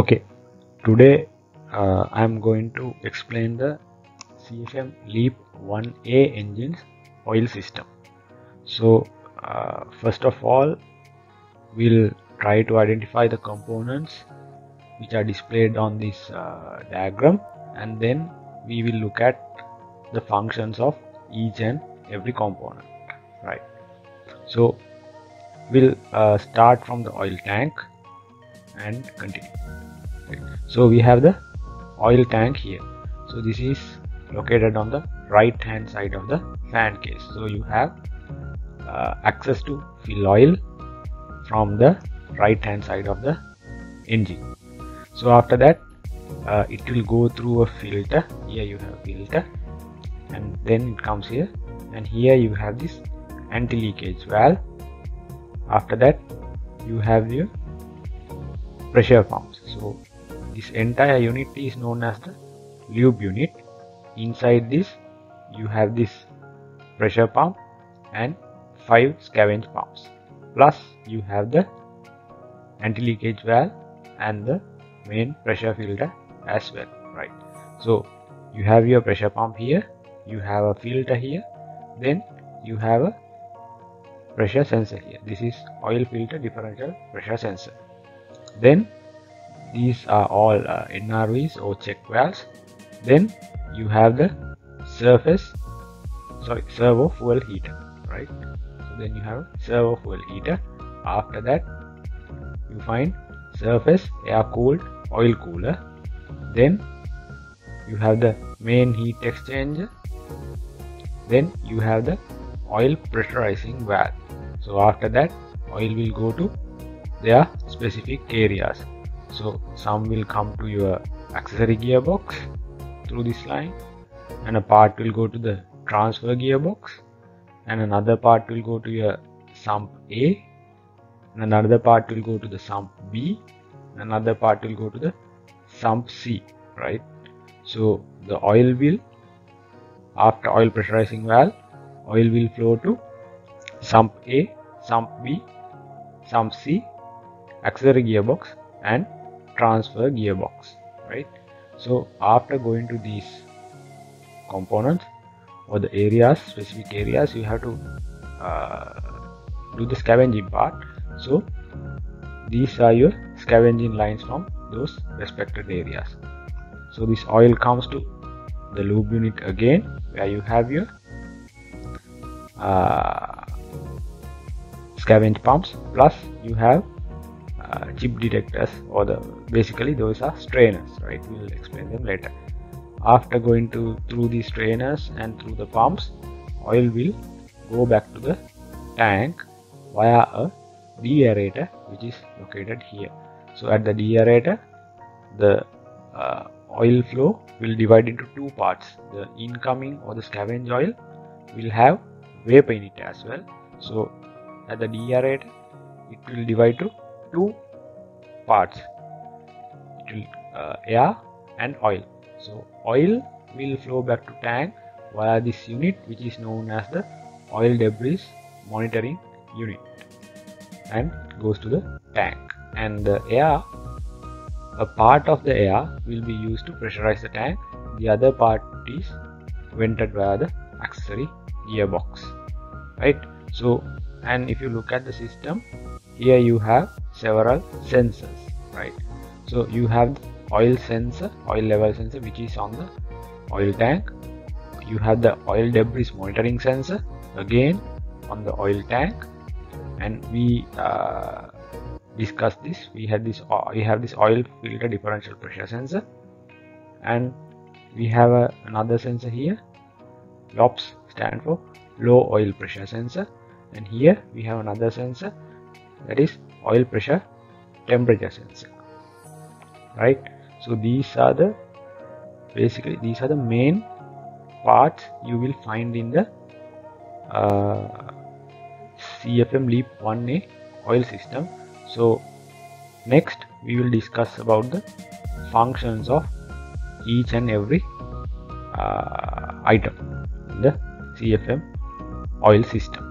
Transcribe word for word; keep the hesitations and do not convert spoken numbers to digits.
Okay, today uh, I am going to explain the C F M LEAP one A engines oil system. So uh, first of all, we'll try to identify the components which are displayed on this uh, diagram, and then we will look at the functions of each and every component, right? So we'll uh, start from the oil tank and continue. Right. So we have the oil tank here. So this is located on the right hand side of the fan case. So you have uh, access to fill oil from the right hand side of the engine. So after that, uh, it will go through a filter. Here you have filter, and then it comes here, and here you have this anti-leakage valve. After that, you have your pressure pumps. So this entire unit is known as the lube unit. Inside this, you have this pressure pump and five scavenge pumps. Plus, you have the anti-leakage valve and the main pressure filter as well, right? So you have your pressure pump here, you have a filter here, then you have a pressure sensor here. This is oil filter differential pressure sensor. Then these are all uh, N R Vs or check valves. Then you have the surface sorry servo fuel heater, right? So then you have a servo fuel heater. After that, you find surface air cooled oil cooler. Then you have the main heat exchanger. Then you have the oil pressurizing valve. So after that, oil will go to their specific areas. So some will come to your accessory gearbox through this line, and a part will go to the transfer gearbox, and another part will go to your sump A, and another part will go to the sump B, and another part will go to the sump C, right? So the oil will, after oil pressurizing valve, oil will flow to sump A, sump B, sump C, accessory gearbox and transfer gearbox, right? So after going to these components or the areas, specific areas, you have to uh, do the scavenging part. So these are your scavenging lines from those respected areas. So this oil comes to the lube unit again, where you have your uh, scavenge pumps, plus you have Uh, chip detectors, or the basically those are strainers, right? We will explain them later. After going to through these strainers and through the pumps, oil will go back to the tank via a deaerator, which is located here. So at the deaerator, the uh, oil flow will divide into two parts. The incoming or the scavenge oil will have vapor in it as well. So at the deaerator, it will divide to two parts, it will, uh, air and oil. So oil will flow back to tank via this unit, which is known as the oil debris monitoring unit, and goes to the tank. And the air, a part of the air will be used to pressurize the tank, the other part is vented via the accessory gearbox, right? So, and if you look at the system, here you have several sensors, right? So you have oil sensor, oil level sensor, which is on the oil tank. You have the oil debris monitoring sensor again on the oil tank, and we uh, discussed this. We had this. We have this oil filter differential pressure sensor, and we have a, another sensor here. LOPS stand for low oil pressure sensor, and here we have another sensor, that is oil pressure temperature sensor, right? So these are the basically these are the main parts you will find in the uh, C F M LEAP one A oil system. So next we will discuss about the functions of each and every uh, item in the C F M oil system.